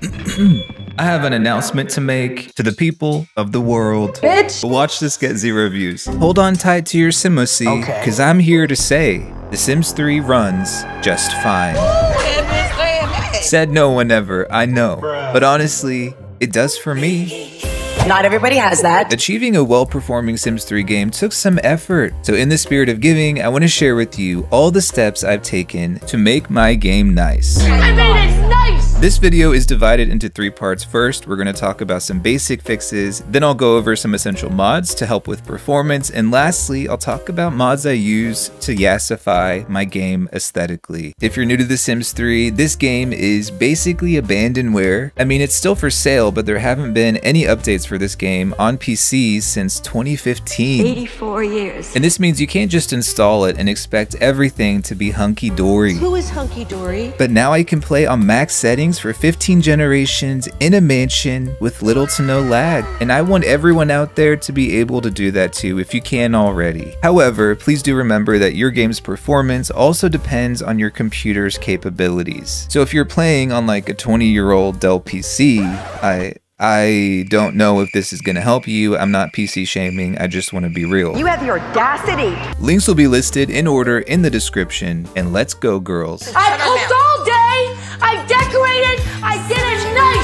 I have an announcement to make to the people of the world. Bitch! Watch this get 0 views. Hold on tight to your Simocy, okay, cause I'm here to say The Sims 3 runs just fine. Said no one ever, I know. Bruh. But honestly, it does for me. Not everybody has that. Achieving a well-performing Sims 3 game took some effort. So in the spirit of giving, I want to share with you all the steps I've taken to make my game nice. I made it nice! This video is divided into 3 parts. First, we're going to talk about some basic fixes. Then I'll go over some essential mods to help with performance. And lastly, I'll talk about mods I use to yassify my game aesthetically. If you're new to The Sims 3, this game is basically abandonware. I mean, it's still for sale, but there haven't been any updates for this game on PCs since 2015. 84 years. And this means you can't just install it and expect everything to be hunky-dory. Who is hunky-dory? But now I can play on max settings for 15 generations in a mansion with little to no lag. And I want everyone out there to be able to do that too if you can already. However, please do remember that your game's performance also depends on your computer's capabilities. So if you're playing on like a 20-year-old Dell PC, I don't know if this is going to help you. I'm not PC shaming. I just want to be real. You have the audacity. Links will be listed in order in the description. And let's go, girls. I cooked all day. I decorated. I did it nice.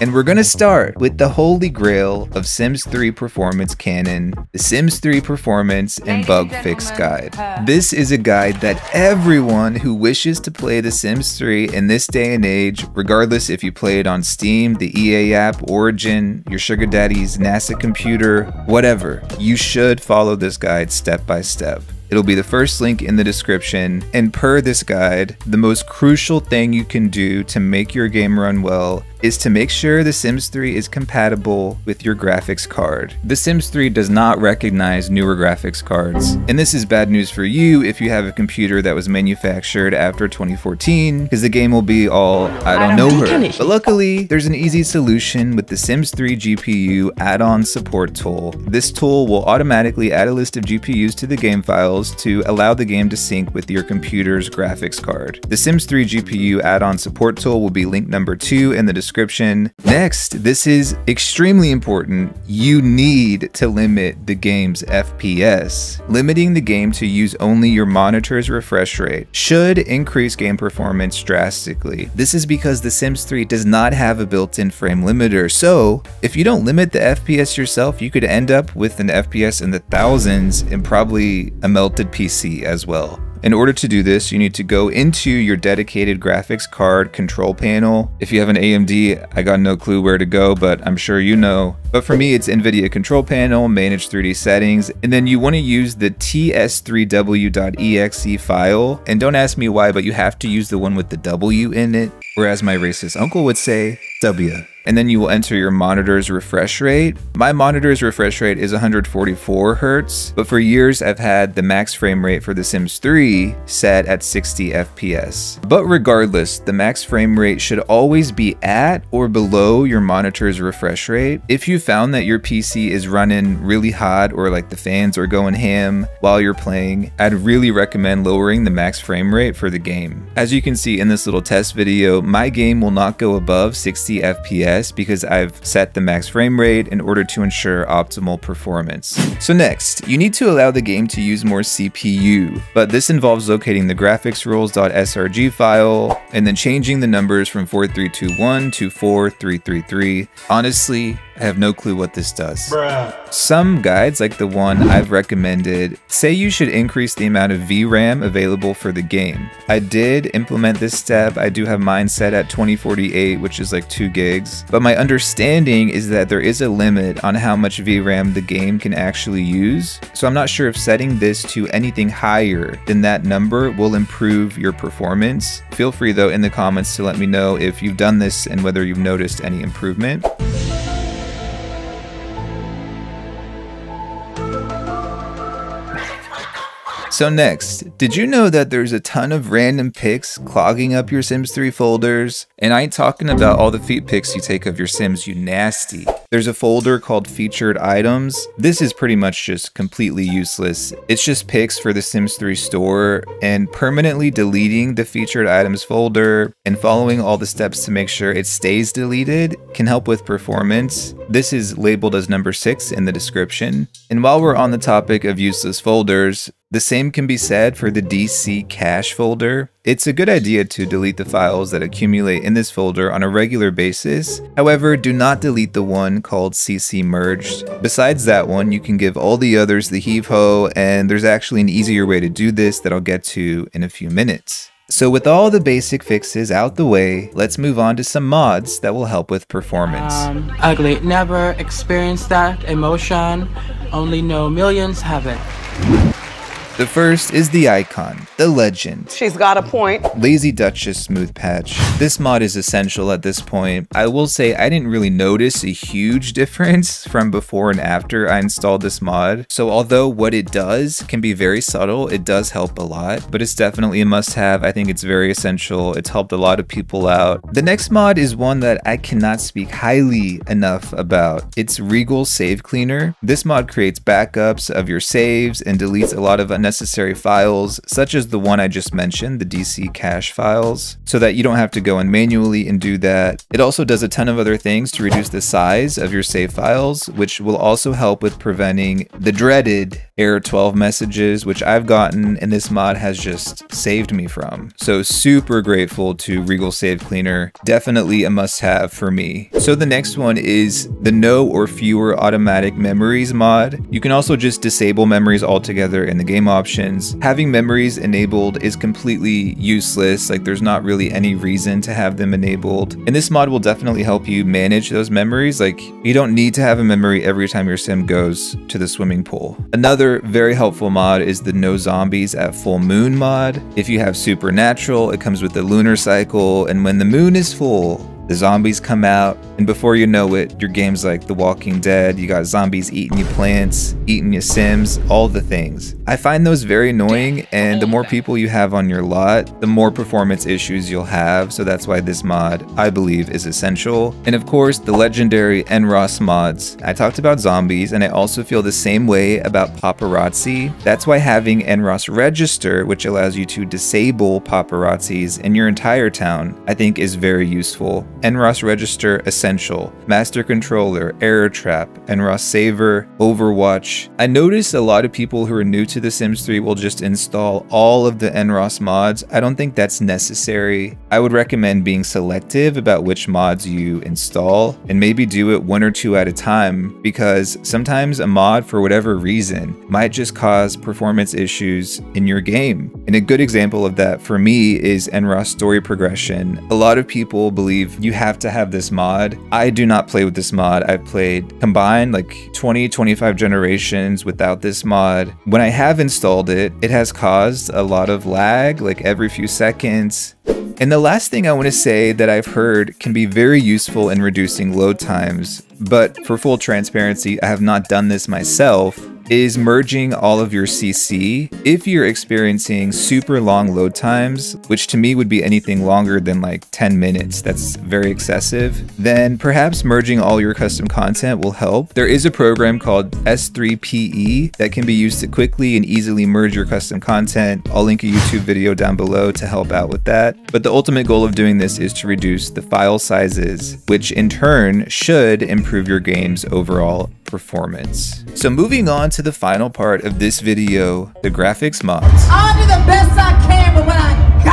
And we're gonna start with the holy grail of Sims 3 performance canon, the Sims 3 Performance and Bug Fix Guide. This is a guide that everyone who wishes to play The Sims 3 in this day and age, regardless if you play it on Steam, the EA app, Origin, your sugar daddy's NASA computer, whatever, you should follow this guide step by step. It'll be the first link in the description. And per this guide, the most crucial thing you can do to make your game run well is to make sure The Sims 3 is compatible with your graphics card. The Sims 3 does not recognize newer graphics cards. And this is bad news for you if you have a computer that was manufactured after 2014, because the game will be all, I don't know her. But luckily, there's an easy solution with the Sims 3 GPU Add-On Support Tool. This tool will automatically add a list of GPUs to the game files to allow the game to sync with your computer's graphics card. The Sims 3 GPU Add-On Support Tool will be link number 2 in the description. Next, this is extremely important. You need to limit the game's FPS. Limiting the game to use only your monitor's refresh rate should increase game performance drastically. This is because The Sims 3 does not have a built-in frame limiter. So if you don't limit the FPS yourself, you could end up with an FPS in the thousands and probably a melted PC as well. In order to do this, you need to go into your dedicated graphics card control panel. If you have an AMD, I got no clue where to go, but I'm sure you know. But for me, it's NVIDIA control panel, manage 3D settings, and then you want to use the ts3w.exe file. And don't ask me why, but you have to use the one with the W in it, or as my racist uncle would say, W. And then you will enter your monitor's refresh rate. My monitor's refresh rate is 144 Hz, but for years I've had the max frame rate for The Sims 3 set at 60 FPS. But regardless, the max frame rate should always be at or below your monitor's refresh rate. If you found that your PC is running really hot or like the fans are going ham while you're playing, I'd really recommend lowering the max frame rate for the game. As you can see in this little test video, my game will not go above 60 FPS because I've set the max frame rate in order to ensure optimal performance. So next, you need to allow the game to use more CPU, but this involves locating the graphics rules.srg file and then changing the numbers from 4321 to 4333. Honestly, I have no clue what this does. Bruh. Some guides, like the one I've recommended, say you should increase the amount of VRAM available for the game. I did implement this step. I do have mine set at 2048, which is like 2 gigs. But my understanding is that there is a limit on how much VRAM the game can actually use. So I'm not sure if setting this to anything higher than that number will improve your performance. Feel free though in the comments to let me know if you've done this and whether you've noticed any improvement. So next, did you know that there's a ton of random pics clogging up your Sims 3 folders? And I ain't talking about all the feet pics you take of your Sims, you nasty. There's a folder called Featured Items. This is pretty much just completely useless. It's just pics for the Sims 3 store, and permanently deleting the Featured Items folder and following all the steps to make sure it stays deleted can help with performance. This is labeled as number 6 in the description. And while we're on the topic of useless folders, the same can be said for the DC Cache folder. It's a good idea to delete the files that accumulate in this folder on a regular basis. However, do not delete the one called CC Merged. Besides that one, you can give all the others the heave-ho, and there's actually an easier way to do this that I'll get to in a few minutes. So with all the basic fixes out the way, let's move on to some mods that will help with performance. Ugly, never experienced that emotion, only know millions have it. The first is the icon, the legend. She's got a point. Lazy Duchess Smooth Patch. This mod is essential at this point. I will say I didn't really notice a huge difference from before and after I installed this mod. So although what it does can be very subtle, it does help a lot, but it's definitely a must-have. I think it's very essential. It's helped a lot of people out. The next mod is one that I cannot speak highly enough about. It's Regal Save Cleaner. This mod creates backups of your saves and deletes a lot of unnecessary files, such as the one I just mentioned, the DC cache files, so that you don't have to go in manually and do that. It also does a ton of other things to reduce the size of your save files, which will also help with preventing the dreaded Error 12 messages, which I've gotten and this mod has just saved me from. So super grateful to Regal Save Cleaner. Definitely a must-have for me. So the next one is the No or Fewer Automatic Memories mod. You can also just disable memories altogether in the game options. Having memories enabled is completely useless. Like, there's not really any reason to have them enabled. And this mod will definitely help you manage those memories. Like, you don't need to have a memory every time your sim goes to the swimming pool. Another very helpful mod is the No Zombies at Full Moon mod. If you have Supernatural, it comes with the lunar cycle, and when the moon is full, the zombies come out, and before you know it, your game's like The Walking Dead. You got zombies eating your plants, eating your Sims, all the things. I find those very annoying, and the more people you have on your lot, the more performance issues you'll have. So that's why this mod, I believe, is essential. And of course, the legendary NRaas mods. I talked about zombies, and I also feel the same way about paparazzi. That's why having NRaas Register, which allows you to disable paparazzis in your entire town, I think is very useful. NRaas Register essential, Master Controller, Error Trap, NRaas Saver, Overwatch. I notice a lot of people who are new to The Sims 3 will just install all of the NRaas mods. I don't think that's necessary. I would recommend being selective about which mods you install, and maybe do it 1 or 2 at a time, because sometimes a mod, for whatever reason, might just cause performance issues in your game. And a good example of that for me is NRaas Story Progression. A lot of people believe you have to have this mod. I do not play with this mod. I've played combined like 20, 25 generations without this mod. When I have installed it, it has caused a lot of lag, like every few seconds. And the last thing I want to say that I've heard can be very useful in reducing load times, but for full transparency, I have not done this myself, is merging all of your CC. If you're experiencing super long load times, which to me would be anything longer than like 10 minutes, that's very excessive, then perhaps merging all your custom content will help. There is a program called S3PE that can be used to quickly and easily merge your custom content. I'll link a YouTube video down below to help out with that. But the ultimate goal of doing this is to reduce the file sizes, which in turn should improve your game's overall performance. So moving on to the final part of this video, the graphics mods. I'll do the best I can with what I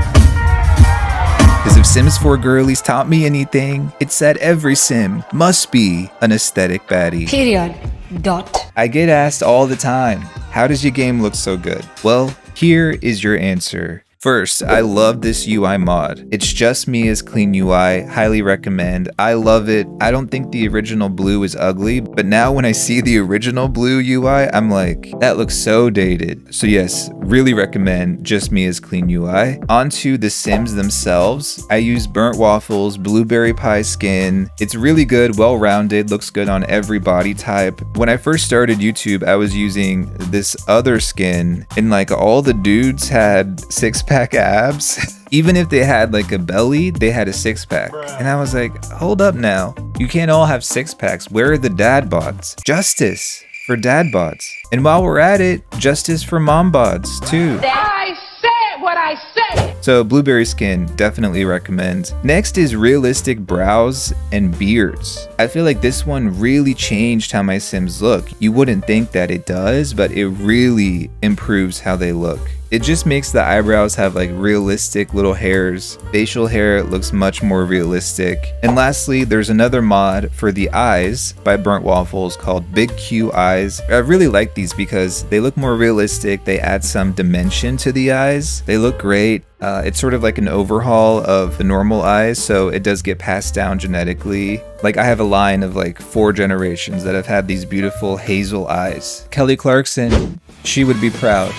got. Because if Sims 4 girlies taught me anything, it's that every sim must be an aesthetic baddie. Period. Dot. I get asked all the time, how does your game look so good? Well, here is your answer. First, I love this UI mod. It's Just Me as Clean UI, highly recommend. I love it. I don't think the original blue is ugly, but now when I see the original blue UI, I'm like, that looks so dated. So yes, really recommend Just Me as Clean UI. Onto the Sims themselves, I use Burnt Waffles, Blueberry Pie skin. It's really good, well-rounded, looks good on every body type. When I first started YouTube, I was using this other skin, and like all the dudes had six-pack abs. Even if they had like a belly, they had a six-pack. And I was like, hold up now. You can't all have six-packs. Where are the dad bods? Justice for dad bods. And while we're at it, justice for mom bods too. I said what I said. So Blueberry Skin, definitely recommend. Next is realistic brows and beards. I feel like this one really changed how my Sims look. You wouldn't think that it does, but it really improves how they look. It just makes the eyebrows have like realistic little hairs. Facial hair looks much more realistic. And lastly, there's another mod for the eyes by Burnt Waffles called Big Q Eyes. I really like these because they look more realistic. They add some dimension to the eyes. They look great. It's sort of like an overhaul of the normal eyes, so it does get passed down genetically. Like I have a line of like 4 generations that have had these beautiful hazel eyes. Kelly Clarkson, she would be proud.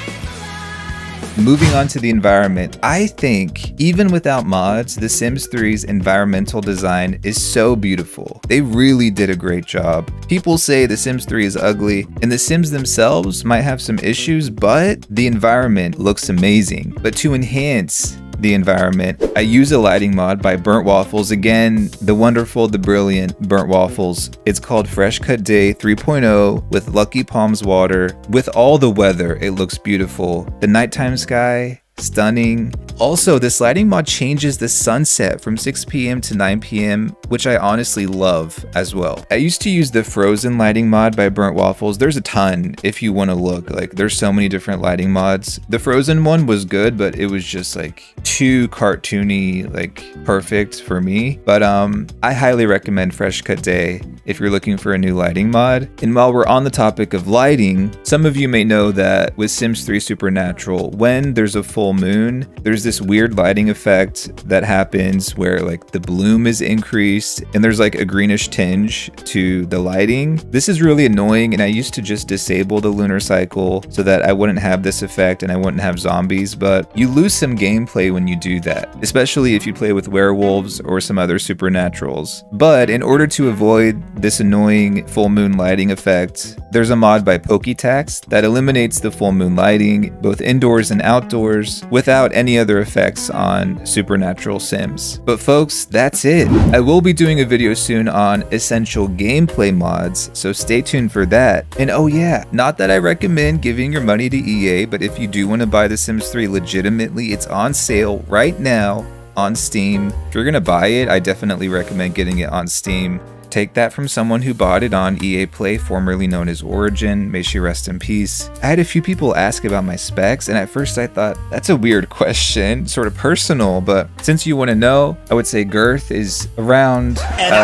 Moving on to the environment, I think even without mods, The Sims 3's environmental design is so beautiful. They really did a great job. People say The Sims 3 is ugly, and The Sims themselves might have some issues, but the environment looks amazing. But to enhance the environment, I use a lighting mod by Burnt Waffles. Again, the wonderful, the brilliant Burnt Waffles. It's called Fresh Cut Day 3.0 with Lucky Palms water. With all the weather, it looks beautiful. The nighttime sky, stunning. Also, this lighting mod changes the sunset from 6 p.m. to 9 p.m, which I honestly love as well. I used to use the Frozen lighting mod by Burnt Waffles. There's a ton if you want to look. Like, there's so many different lighting mods. The Frozen one was good, but it was just like too cartoony, like perfect for me. But I highly recommend Fresh Cut Day if you're looking for a new lighting mod. And while we're on the topic of lighting, some of you may know that with Sims 3 Supernatural, when there's a full moon, there's this weird lighting effect that happens where like the bloom is increased and there's like a greenish tinge to the lighting. This is really annoying, and I used to just disable the lunar cycle so that I wouldn't have this effect and I wouldn't have zombies, but you lose some gameplay when you do that, especially if you play with werewolves or some other supernaturals. But in order to avoid this annoying full moon lighting effect, there's a mod by PokeTax that eliminates the full moon lighting both indoors and outdoors without any other effects on supernatural Sims. But folks, that's it. I will be doing a video soon on essential gameplay mods, so stay tuned for that. And oh yeah, not that I recommend giving your money to EA, but if you do want to buy The Sims 3 legitimately, it's on sale right now on Steam. If you're gonna buy it, I definitely recommend getting it on Steam. Take that from someone who bought it on EA Play, formerly known as Origin. May she rest in peace. I had a few people ask about my specs, and at first I thought, that's a weird question, sort of personal, but since you want to know, I would say girth is around,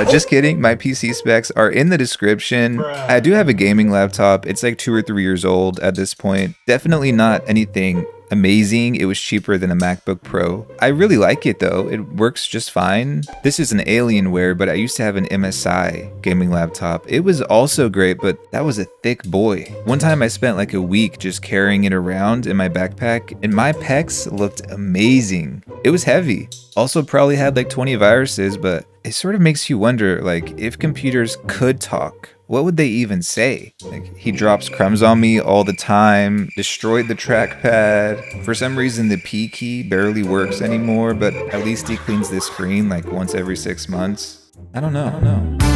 just kidding, my PC specs are in the description. I do have a gaming laptop. It's like 2 or 3 years old at this point. Definitely not anything amazing. It was cheaper than a MacBook Pro. I really like it though. It works just fine. This is an Alienware, but I used to have an MSI gaming laptop. It was also great, but that was a thick boy. One time I spent like a week just carrying it around in my backpack, and my pecs looked amazing. It was heavy. Also probably had like 20 viruses, but it sort of makes you wonder, like, if computers could talk, what would they even say? Like, he drops crumbs on me all the time, destroyed the trackpad. For some reason, the P key barely works anymore, but at least he cleans the screen like once every 6 months. I don't know.